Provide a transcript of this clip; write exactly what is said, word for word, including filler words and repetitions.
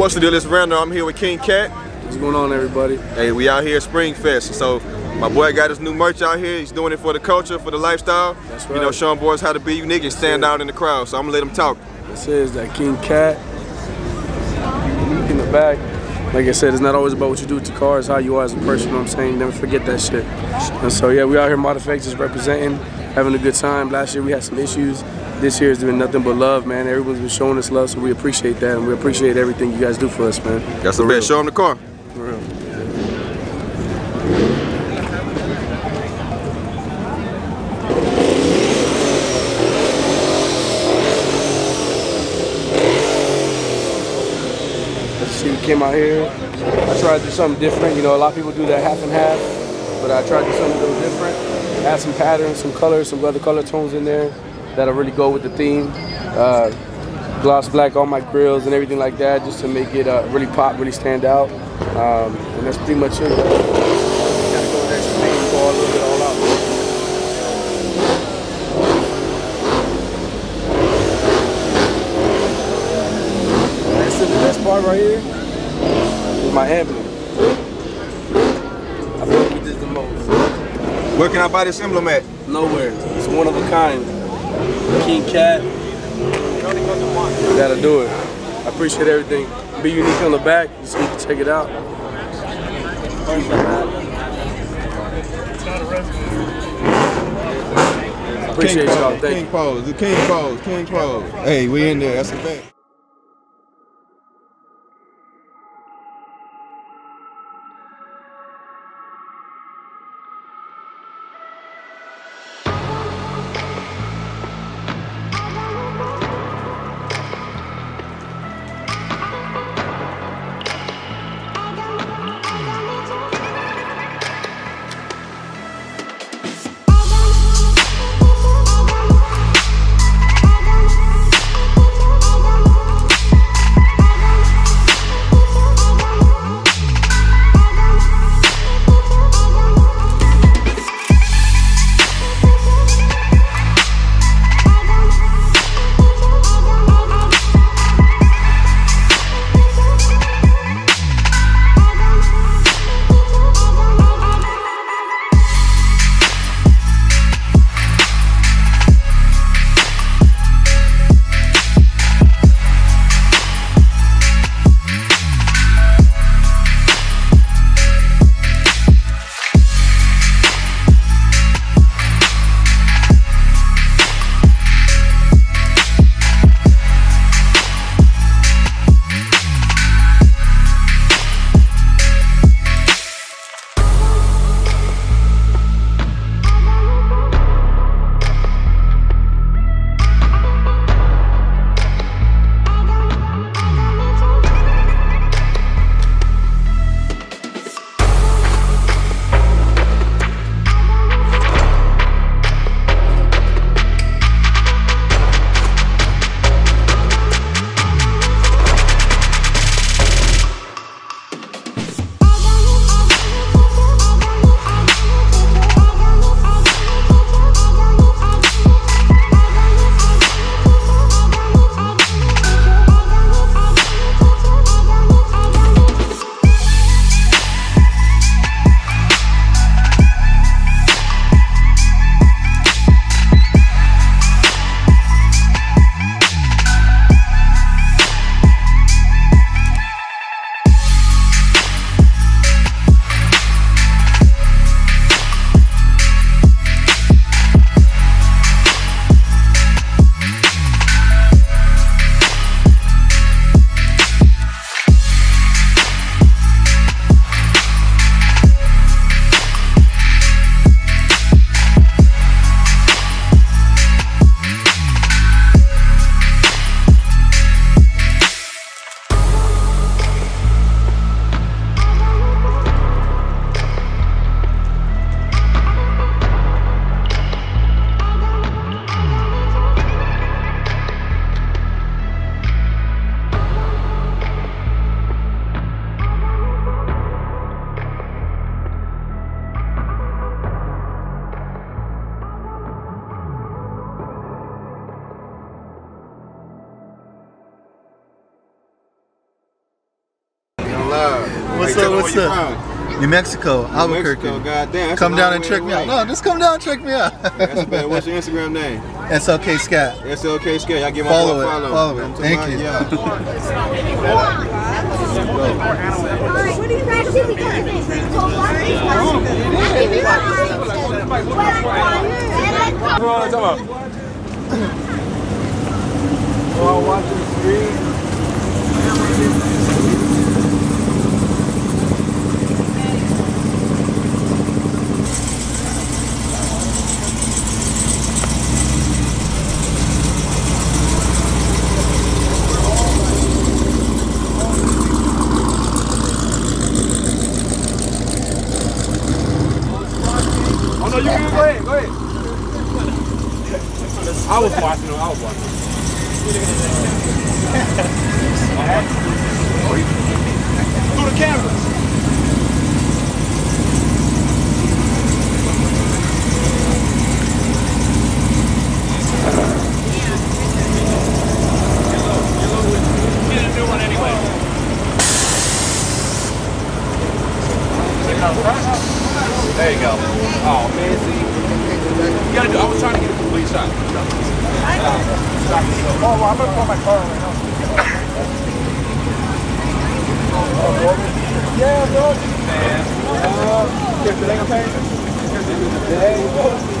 What's the deal? It's Rando. I'm here with King Cat. What's going on, everybody? Hey, we out here at Spring Fest. So my boy got his new merch out here. He's doing it for the culture, for the lifestyle. That's right. You know, showing boys how to be unique and stand out in the crowd. So I'm gonna let him talk. This is that King Cat. In the back. Like I said, it's not always about what you do to cars, how you are as a person, you know what I'm saying? Never forget that shit. And so yeah, we out here Mod Effect just representing, having a good time. Last year we had some issues. This year has been nothing but love, man. Everyone's been showing us love, so we appreciate that, and we appreciate everything you guys do for us, man. That's the best. Show them the car. For real. See, we came out here. I tried to do something different. You know, a lot of people do that half and half, but I tried to do something a little different. Add some patterns, some colors, some other color tones in there that'll really go with the theme. Uh, gloss black on my grills and everything like that, just to make it uh, really pop, really stand out. Um, and that's pretty much it. Gotta go with extra paint, go a little bit all out. Right here is my emblem. I feel like we did the most. Where can I buy this emblem at? Nowhere. It's one of a kind. King Cat. You gotta do it. I appreciate everything. Be unique on the back. You need to check it out. Appreciate y'all. Thank you. King pose. The King pose. King pose. Hey, we in there. That's the thing. Bye. live. What's hey, up? What's up? From? New Mexico, New Albuquerque. Mexico, goddamn, come down and check me out. No, just come down and check me out. That's bad. What's your Instagram name? S L K Scat. S L K Scat. Y'all give my follow. It. Follow. follow it. Thank you. While watching the screen. Oh no, you can go ahead, go ahead. I was watching them, I was watching them. Through the cameras. Get a new one anyway. There you go. Oh man, see. You gotta do, I was trying to get a complete shot. Oh, well, I'm gonna pull my car right now. Yeah, bro. Man. Uh,